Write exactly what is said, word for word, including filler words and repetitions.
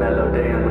melody.